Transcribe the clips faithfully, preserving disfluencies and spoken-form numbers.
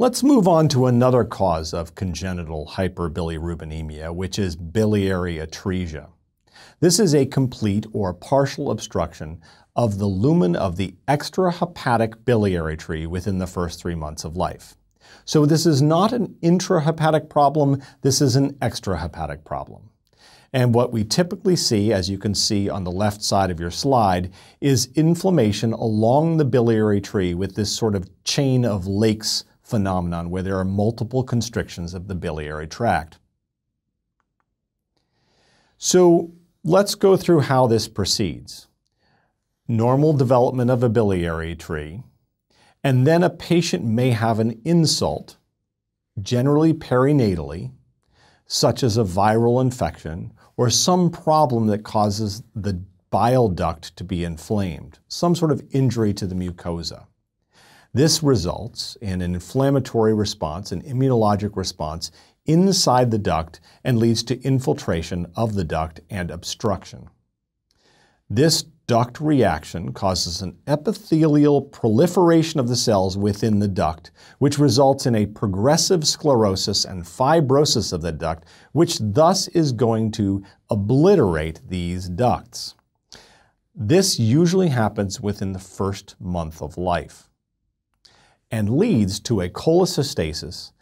Let's move on to another cause of congenital hyperbilirubinemia, which is biliary atresia. This is a complete or partial obstruction of the lumen of the extrahepatic biliary tree within the first three months of life. So this is not an intrahepatic problem, this is an extrahepatic problem. And what we typically see, as you can see on the left side of your slide, is inflammation along the biliary tree with this sort of chain of lakes phenomenon where there are multiple constrictions of the biliary tract. So let's go through how this proceeds. Normal development of a biliary tree, and then a patient may have an insult, generally perinatally, such as a viral infection or some problem that causes the bile duct to be inflamed, some sort of injury to the mucosa. This results in an inflammatory response, an immunologic response inside the duct, and leads to infiltration of the duct and obstruction. This duct reaction causes an epithelial proliferation of the cells within the duct, which results in a progressive sclerosis and fibrosis of the duct, which thus is going to obliterate these ducts. This usually happens within the first month of life and leads to a cholecystasis,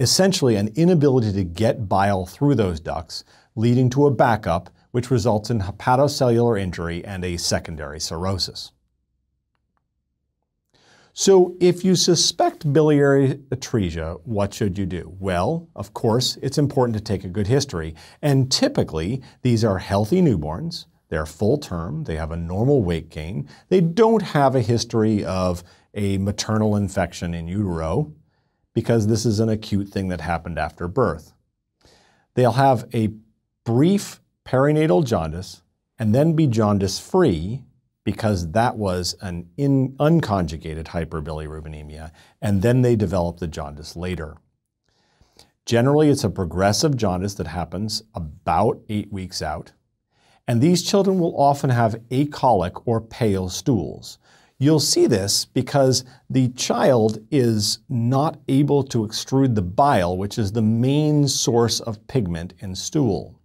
essentially an inability to get bile through those ducts, leading to a backup, which results in hepatocellular injury and a secondary cirrhosis. So if you suspect biliary atresia, what should you do? Well, of course, it's important to take a good history. And typically, these are healthy newborns. They're full term. They have a normal weight gain. They don't have a history of a maternal infection in utero, because this is an acute thing that happened after birth. They'll have a brief perinatal jaundice and then be jaundice-free, because that was an in unconjugated hyperbilirubinemia, and then they develop the jaundice later. Generally, it's a progressive jaundice that happens about eight weeks out, and these children will often have acolic or pale stools. You'll see this because the child is not able to extrude the bile, which is the main source of pigment in stool.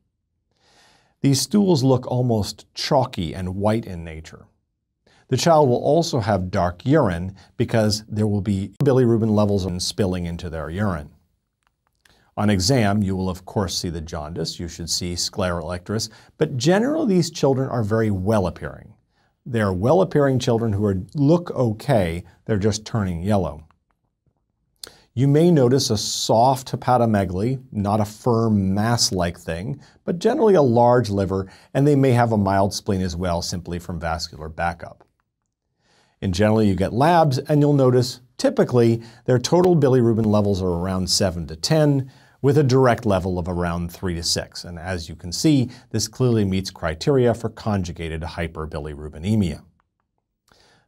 These stools look almost chalky and white in nature. The child will also have dark urine because there will be bilirubin levels spilling into their urine. On exam, you will of course see the jaundice. You should see sclera electris, but generally these children are very well-appearing. They're well-appearing children who are, look okay, they're just turning yellow. You may notice a soft hepatomegaly, not a firm mass-like thing, but generally a large liver, and they may have a mild spleen as well, simply from vascular backup. In general, you get labs, and you'll notice, typically, their total bilirubin levels are around seven to ten, with a direct level of around three to six. And as you can see, this clearly meets criteria for conjugated hyperbilirubinemia.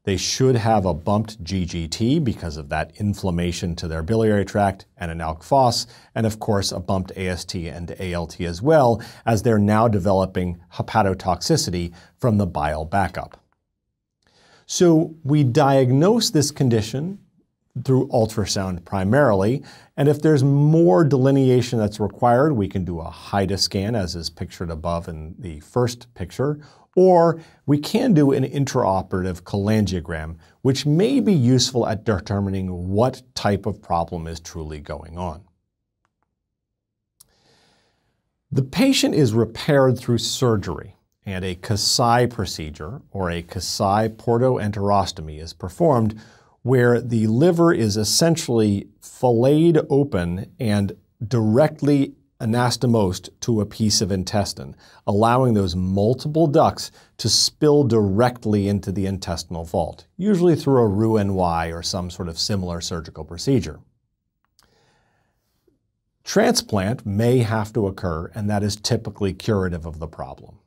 They should have a bumped G G T because of that inflammation to their biliary tract, and an alk phos, and of course a bumped A S T and A L T as well, as they're now developing hepatotoxicity from the bile backup. So we diagnose this condition through ultrasound primarily, and if there's more delineation that's required, we can do a HIDA scan, as is pictured above in the first picture, or we can do an intraoperative cholangiogram, which may be useful at determining what type of problem is truly going on. The patient is repaired through surgery, and a Kasai procedure, or a Kasai portoenterostomy, is performed, where the liver is essentially filleted open and directly anastomosed to a piece of intestine, allowing those multiple ducts to spill directly into the intestinal vault, usually through a Roux-en-Y or some sort of similar surgical procedure. Transplant may have to occur, and that is typically curative of the problem.